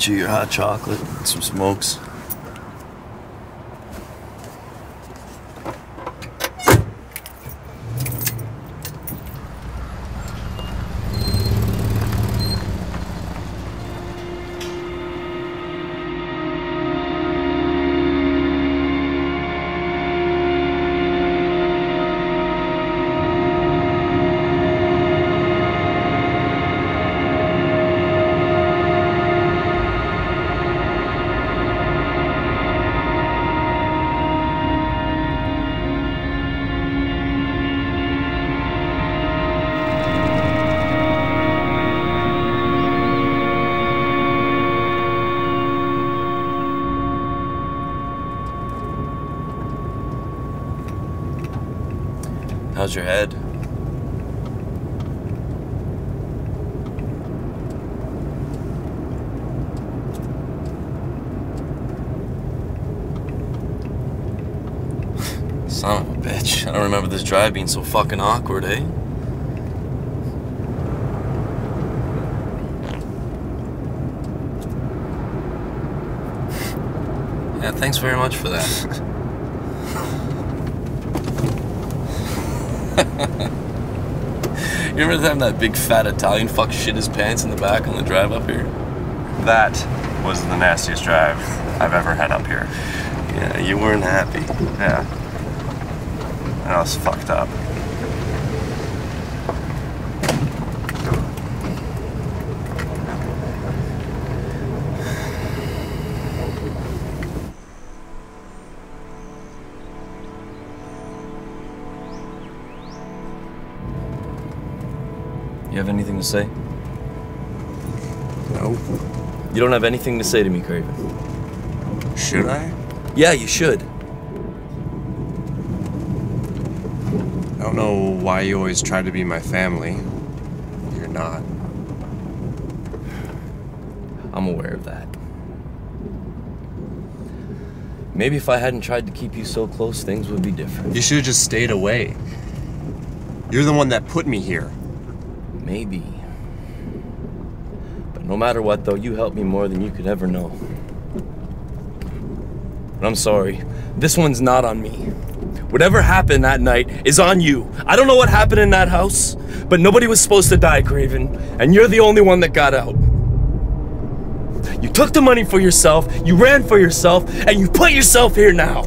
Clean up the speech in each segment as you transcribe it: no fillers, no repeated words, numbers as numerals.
got you your hot chocolate and some smokes. How's your head? Son of a bitch. I don't remember this drive being so fucking awkward, eh? Yeah, thanks very much for that. You remember the time that big fat Italian fuck shit his pants in the back on the drive up here? That was the nastiest drive I've ever had up here. Yeah, you weren't happy. Yeah. And I was fucked up. You have anything to say? No. You don't have anything to say to me, Craven. Should I? Yeah, you should. I don't know why you always try to be my family. You're not. I'm aware of that. Maybe if I hadn't tried to keep you so close, things would be different. You should have just stayed away. You're the one that put me here. Maybe. But no matter what, though, you helped me more than you could ever know. And I'm sorry. This one's not on me. Whatever happened that night is on you. I don't know what happened in that house, but nobody was supposed to die, Craven. And you're the only one that got out. You took the money for yourself, you ran for yourself, and you put yourself here now.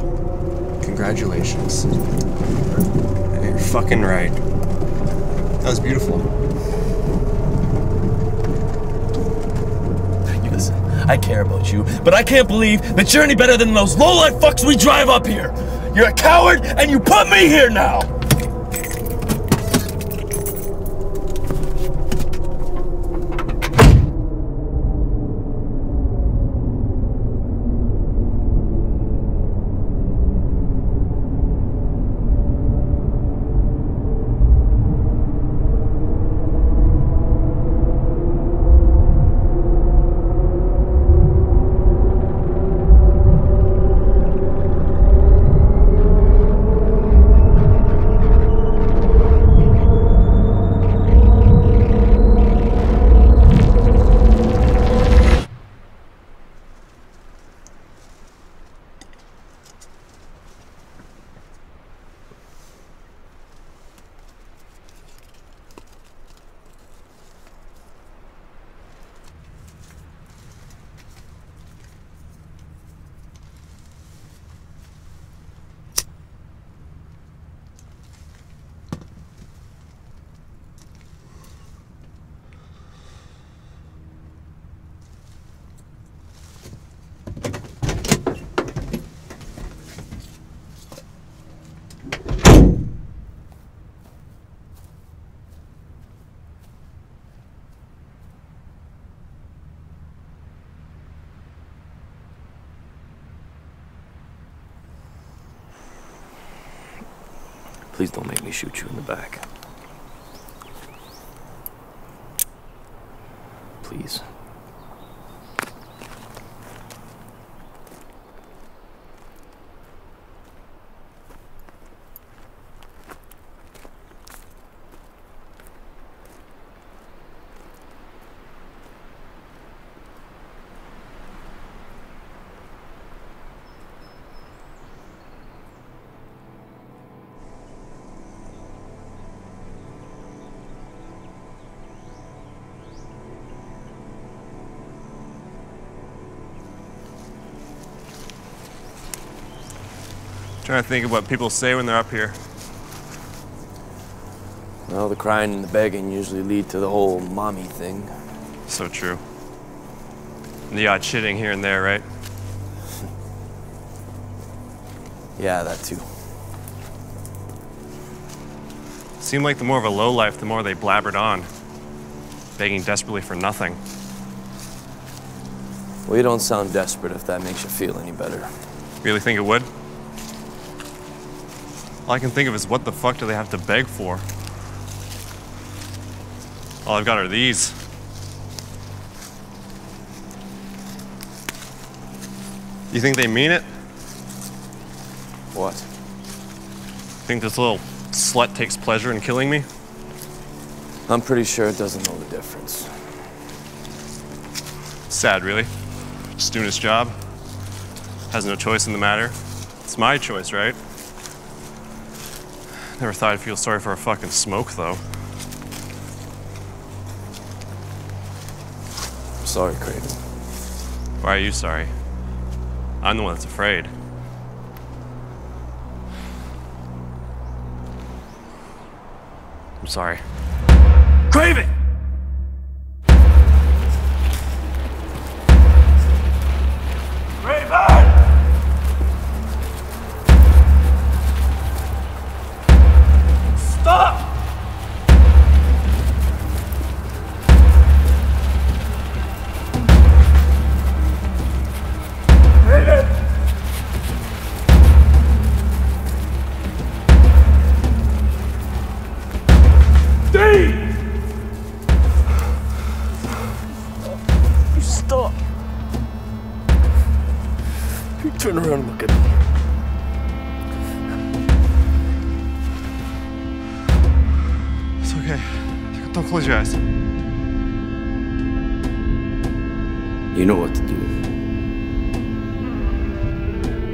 Congratulations. You're fucking right. That was beautiful. Listen, I care about you, but I can't believe that you're any better than those lowlife fucks we drive up here. You're a coward, and you put me here now. Please don't make me shoot you in the back. Please. trying to think of what people say when they're up here. Well, the crying and the begging usually lead to the whole mommy thing. So true. And the odd shitting here and there, right? Yeah, that too. Seemed like the more of a lowlife, the more they blabbered on, begging desperately for nothing. Well, you don't sound desperate if that makes you feel any better. Really think it would? All I can think of is what the fuck do they have to beg for? All I've got are these. You think they mean it? What? Think this little slut takes pleasure in killing me? I'm pretty sure it doesn't know the difference. Sad, really. Just doing his job. Has no choice in the matter. It's my choice, right? Never thought I'd feel sorry for a fucking smoke, though. I'm sorry, Craven. Why are you sorry? I'm the one that's afraid. I'm sorry. Craven! Turn around and look at me. It's okay. Don't close your eyes. You know what to do.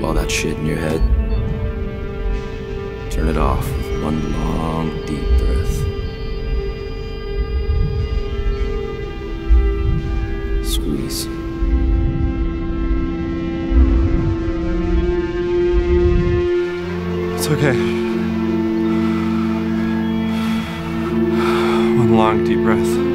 All that shit in your head, turn it off with one long, deep breath. Squeeze. Okay. One long, deep breath.